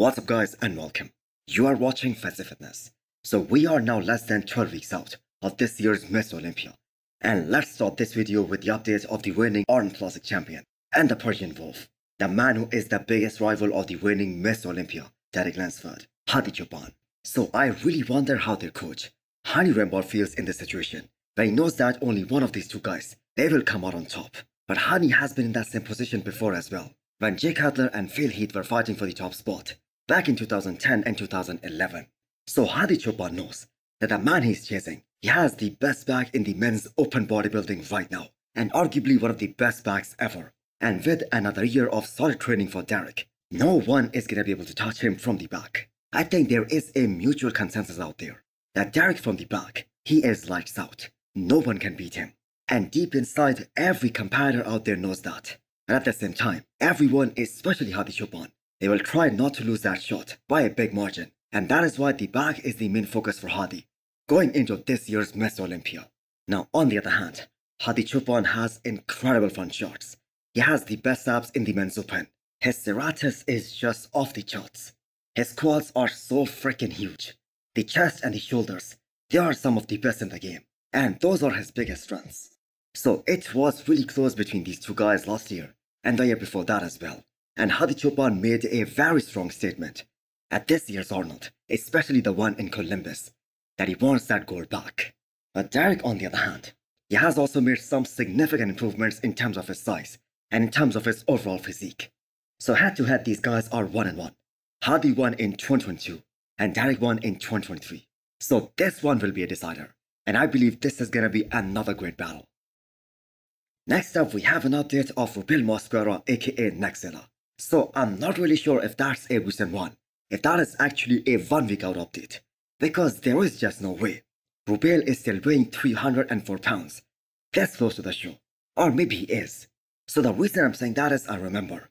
What's up guys and welcome. You are watching Fazi Fitness. So we are now less than 12 weeks out of this year's Miss Olympia. And let's start this video with the update of the reigning Arnold Classic champion and the Persian Wolf, the man who is the biggest rival of the reigning Miss Olympia, Derek Lunsford, Hadi Choopan. So I really wonder how their coach, Hani Rambod, feels in this situation. But he knows that only one of these two guys, they will come out on top. But Hani has been in that same position before as well, when Jake Cutler and Phil Heath were fighting for the top spot back in 2010 and 2011. So Hadi Choopan knows that the man he's chasing, he has the best back in the men's open bodybuilding right now, and arguably one of the best backs ever. And with another year of solid training for Derek, no one is going to be able to touch him from the back. I think there is a mutual consensus out there that Derek from the back, he is lights out. No one can beat him. And deep inside, every competitor out there knows that. And at the same time, everyone, especially Hadi Choopan, they will try not to lose that shot by a big margin. And that is why the back is the main focus for Hadi going into this year's Miss Olympia. Now, on the other hand, Hadi Choopan has incredible front shots. He has the best abs in the men's open. His serratus is just off the charts. His quads are so freaking huge. The chest and the shoulders, they are some of the best in the game. And those are his biggest strengths. So it was really close between these two guys last year, and the year before that as well. And Hadi Choopan made a very strong statement at this year's Arnold, especially the one in Columbus, that he wants that gold back. But Derek, on the other hand, he has also made some significant improvements in terms of his size and in terms of his overall physique. So head-to-head, these guys are 1-1. Hadi won in 2022, and Derek won in 2023. So this one will be a decider, and I believe this is going to be another great battle. Next up, we have an update of Bill Mosquera, aka naxela. So I'm not really sure if that's a recent one, if that is actually a 1 week out update, because there is just no way Rubiel is still weighing 304 pounds. That's close to the show, or maybe he is. So the reason I'm saying that is I remember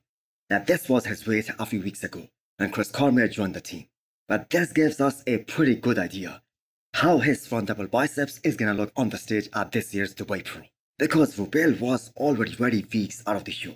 that this was his weight a few weeks ago when Chris Cormier joined the team. But this gives us a pretty good idea how his front double biceps is gonna look on the stage at this year's Dubai Pro, because Rupel was already ready weeks out of the show.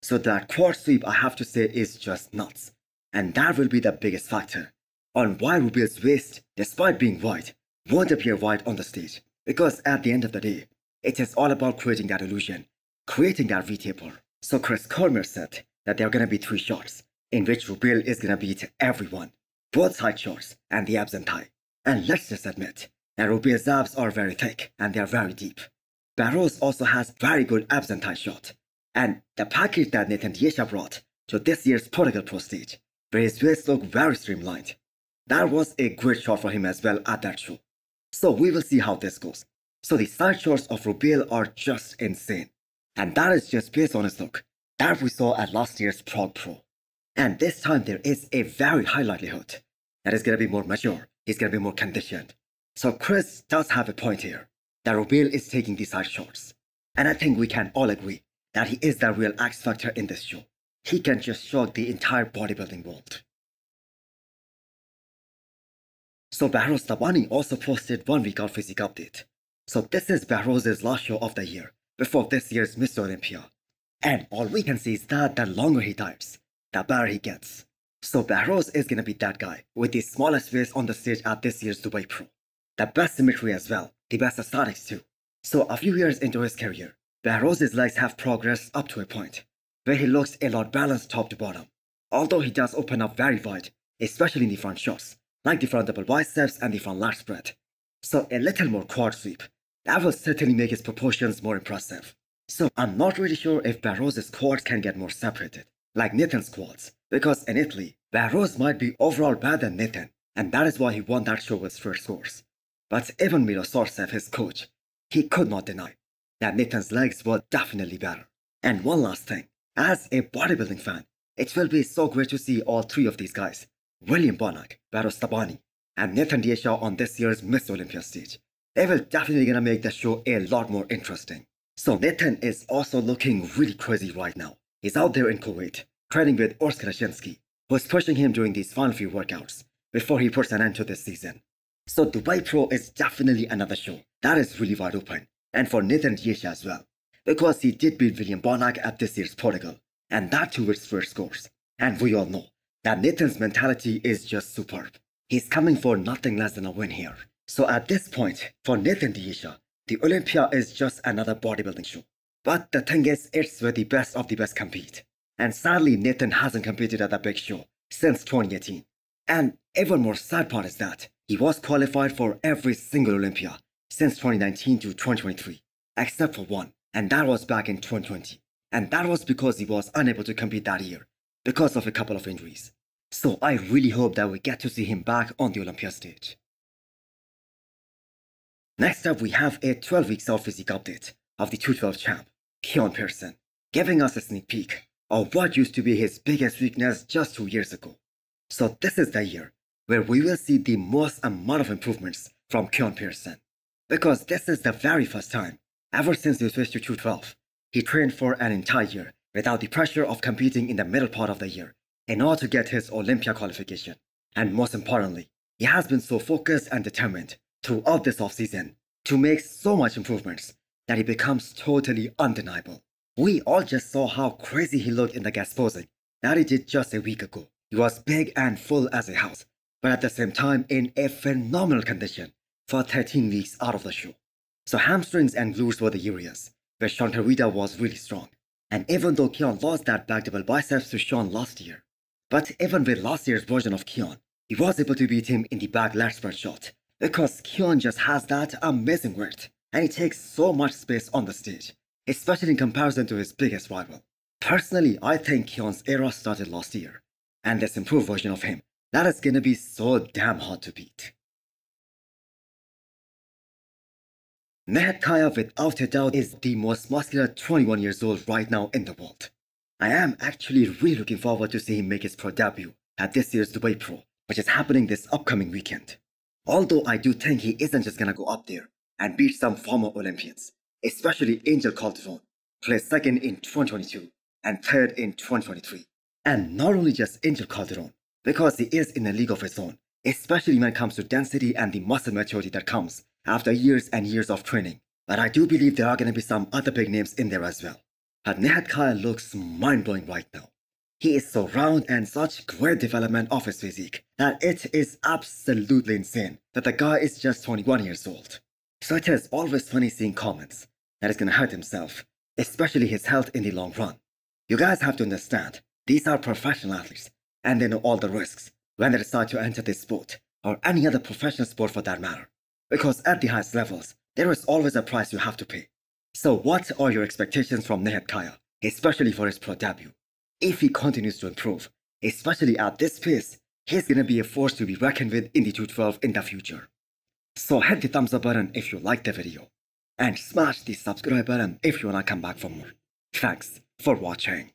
So that quad sweep, I have to say, is just nuts. And that will be the biggest factor on why Rupel's waist, despite being wide, won't appear wide on the stage. Because at the end of the day, it is all about creating that illusion, creating that V-taper. So Chris Cormier said that there are going to be three shots in which Rupel is going to beat everyone, both side shots and the abs and thigh. And let's just admit that Rupel's abs are very thick and they are very deep. Barroso also has very good abs and thigh shot. And the package that Nathan De Asha brought to this year's Portugal Pro stage, where his waist looked very streamlined, that was a great shot for him as well at that show. So we will see how this goes. So the side shots of Rubiel are just insane. And that is just based on his look that we saw at last year's Portugal Pro. And this time there is a very high likelihood that he's going to be more mature, he's going to be more conditioned. So Chris does have a point here, that Rubiel is taking these side shots. And I think we can all agree that he is the real X factor in this show. He can just shock the entire bodybuilding world. So Behrooz Tabani also posted 1 week out physique update. So this is Behrooz's last show of the year before this year's Miss Olympia. And all we can see is that the longer he dives, the better he gets. So Behrooz is going to be that guy with the smallest waist on the stage at this year's Dubai Pro. The best symmetry as well, the best aesthetics too. So a few years into his career, Behroz's legs have progressed up to a point where he looks a lot balanced top to bottom. Although he does open up very wide, especially in the front shots, like the front double biceps and the front lat spread. So a little more quad sweep, that will certainly make his proportions more impressive. So I'm not really sure if Behroz's quads can get more separated, like Nathan's quads, because in Italy, Behrouz might be overall better than Nathan, and that is why he won that show with first scores. But even Miro Sarsev, his coach, he could not deny that Nathan's legs were definitely better. And one last thing, as a bodybuilding fan, it will be so great to see all three of these guys, William Bonac, Behrooz Tabani, and Nathan De Asha, on this year's Miss Olympia stage. They will definitely gonna make the show a lot more interesting. So Nathan is also looking really crazy right now. He's out there in Kuwait, training with Urs Krasinski, who's pushing him during these final few workouts before he puts an end to this season. So Dubai Pro is definitely another show that is really wide open, and for Nathan De Asha as well, because he did beat William Bonac at this year's Portugal, and that to his first scores. And we all know that Nathan's mentality is just superb. He's coming for nothing less than a win here. So at this point, for Nathan De Asha, the Olympia is just another bodybuilding show. But the thing is, it's where the best of the best compete. And sadly, Nathan hasn't competed at that big show since 2018. And even more sad part is that he was qualified for every single Olympia since 2019 to 2023, except for one, and that was back in 2020. And that was because he was unable to compete that year because of a couple of injuries. So I really hope that we get to see him back on the Olympia stage. Next up, we have a 12-week South Physique update of the 212 champ, Keone Pearson, giving us a sneak peek of what used to be his biggest weakness just 2 years ago. So this is the year where we will see the most amount of improvements from Keone Pearson, because this is the very first time ever since he switched to 212, he trained for an entire year without the pressure of competing in the middle part of the year in order to get his Olympia qualification. And most importantly, he has been so focused and determined throughout this offseason to make so much improvements that he becomes totally undeniable. We all just saw how crazy he looked in the guest posing that he did just a week ago. He was big and full as a house, but at the same time in a phenomenal condition for 13 weeks out of the show. So hamstrings and glutes were the areas where Shaun Clarida was really strong. And even though Keone lost that back double biceps to Shaun last year, but even with last year's version of Keone, he was able to beat him in the back lat spread shot, because Keone just has that amazing width, and he takes so much space on the stage, especially in comparison to his biggest rival. Personally, I think Keon's era started last year, and this improved version of him, that is gonna be so damn hard to beat. Nihat Kaya, without a doubt, is the most muscular 21 years old right now in the world. I am actually really looking forward to see him make his pro debut at this year's Dubai Pro, which is happening this upcoming weekend. Although I do think he isn't just gonna go up there and beat some former Olympians, especially Angel Calderon, placed second in 2022 and third in 2023. And not only just Angel Calderon, because he is in a league of his own, especially when it comes to density and the muscle maturity that comes after years and years of training. But I do believe there are going to be some other big names in there as well. But Nihat Kaya looks mind-blowing right now. He is so round and such great development of his physique that it is absolutely insane that the guy is just 21 years old. So it is always funny seeing comments that he's going to hurt himself, especially his health in the long run. You guys have to understand, these are professional athletes and they know all the risks when they decide to enter this sport or any other professional sport for that matter. Because at the highest levels, there is always a price you have to pay. So what are your expectations from Nihat Kaya, especially for his pro debut? If he continues to improve, especially at this pace, he's gonna be a force to be reckoned with in the 212 in the future. So hit the thumbs up button if you liked the video, and smash the subscribe button if you wanna come back for more. Thanks for watching.